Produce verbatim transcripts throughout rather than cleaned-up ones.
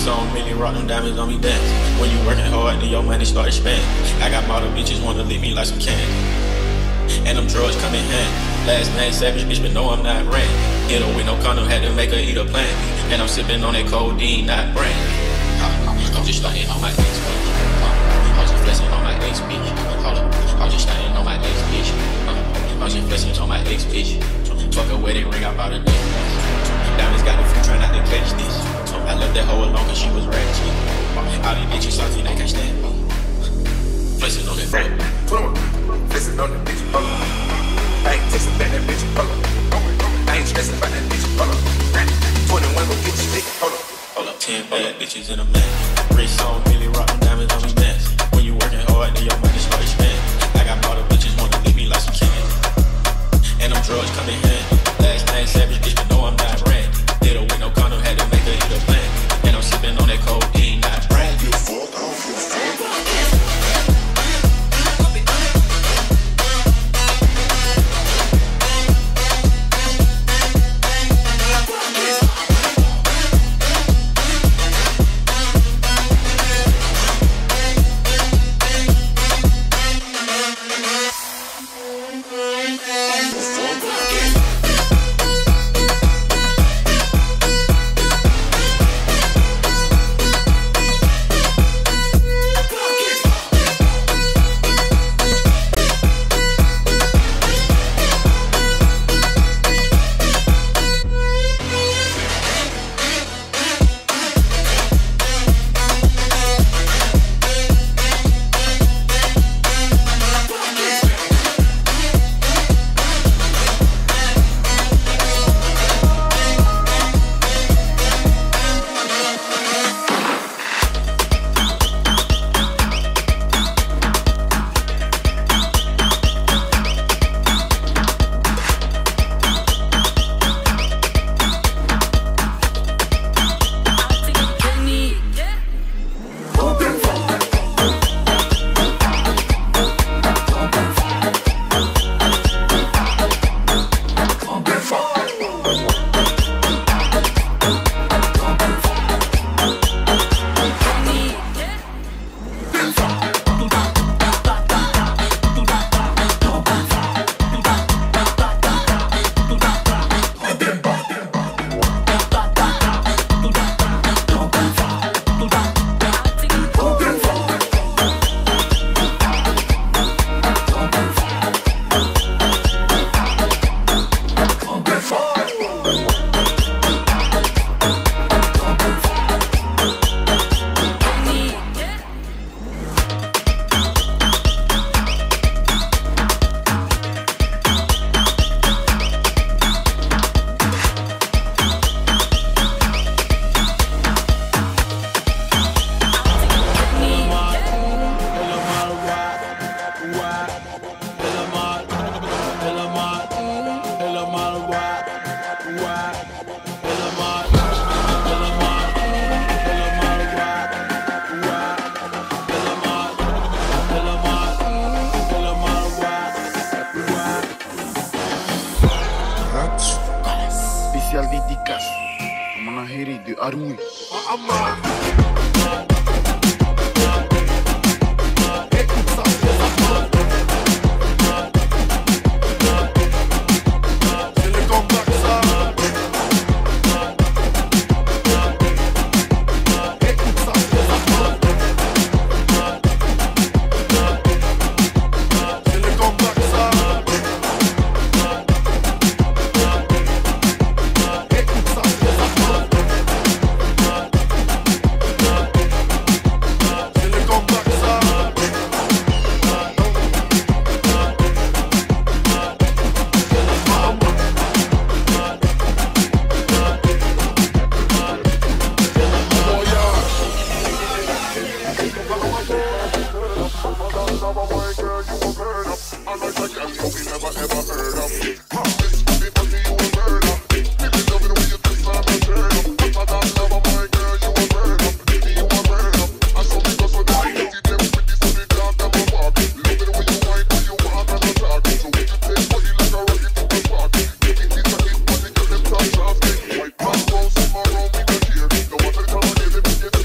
so many rotten diamonds on me dance. When you working hard, then your money start expanding. I got model bitches wanna leave me like some candy, and them drugs come in hand. Last name Savage, bitch, but no, I'm not Randy. Hit her with no condom, had to make her eat a plant. And I'm sipping on that codeine, not brandy. I'm just starting on my ex, bitch. I'm just flexing on my ex, bitch. I'm just starting on my ex, bitch. I'm just flexing on my ex, bitch. Fuck a wedding ring, I bought a dick. Diamonds got a few, try not to catch this. I left that hoe alone cause she was ratchet. All these bitches salty, they can't stand me. Flexing on that bitch. Flexing on that bitch. I ain't texting back that bitch. Hold up. I ain't stressing about that bitch. Hold up. twenty-one gon' get you thick. Hold up. Hold up. ten bad bitches in a man. Rich song, really rockin' diamonds on me dance. When you working hard, then your money start expanding. I got all the bitches wanna leave me like some candy, and them drugs come in handy. Last name Savage, bitch, but no, I'm not Randy. Did a window condom, had to make her eat a plan. And I'm sipping on that codeine, not Brandy. I don't give a fuck, I don't give a fuck. Thank you.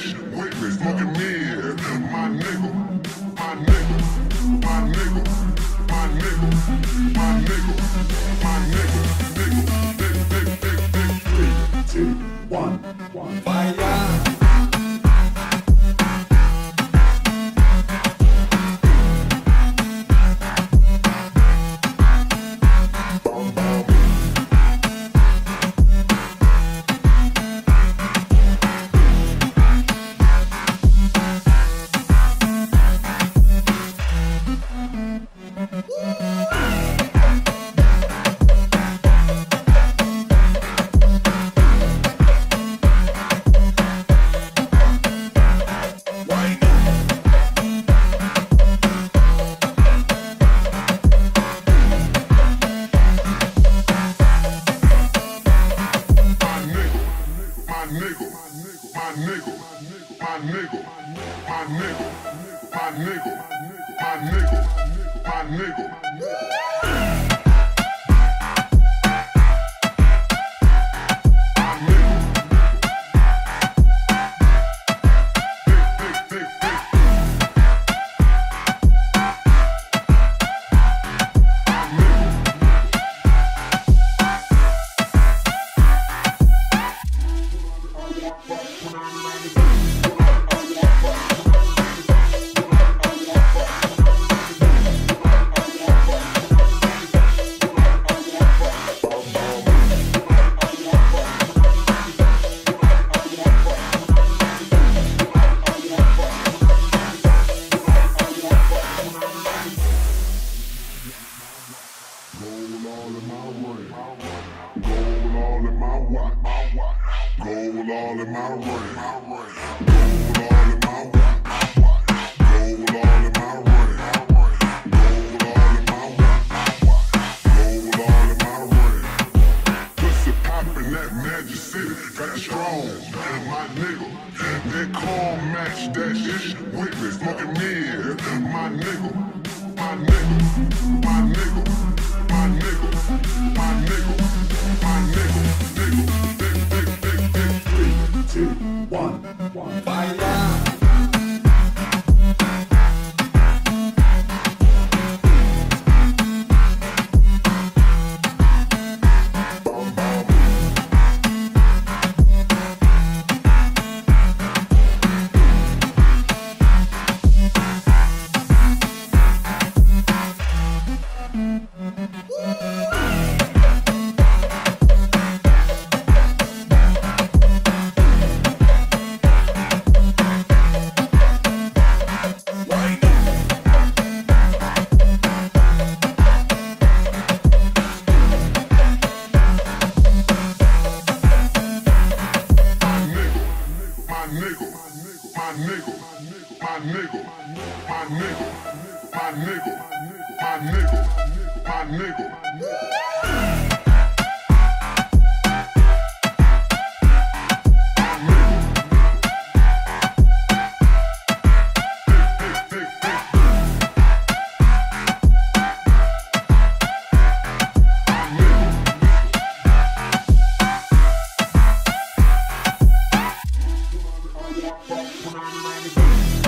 witness, look at me, my nigga, my nigga, my nigga, my nigga, my nigga, my nigga, nigga, nigga, nigga, nigga, nigga, three, two, one, one, fire. We'll be right back.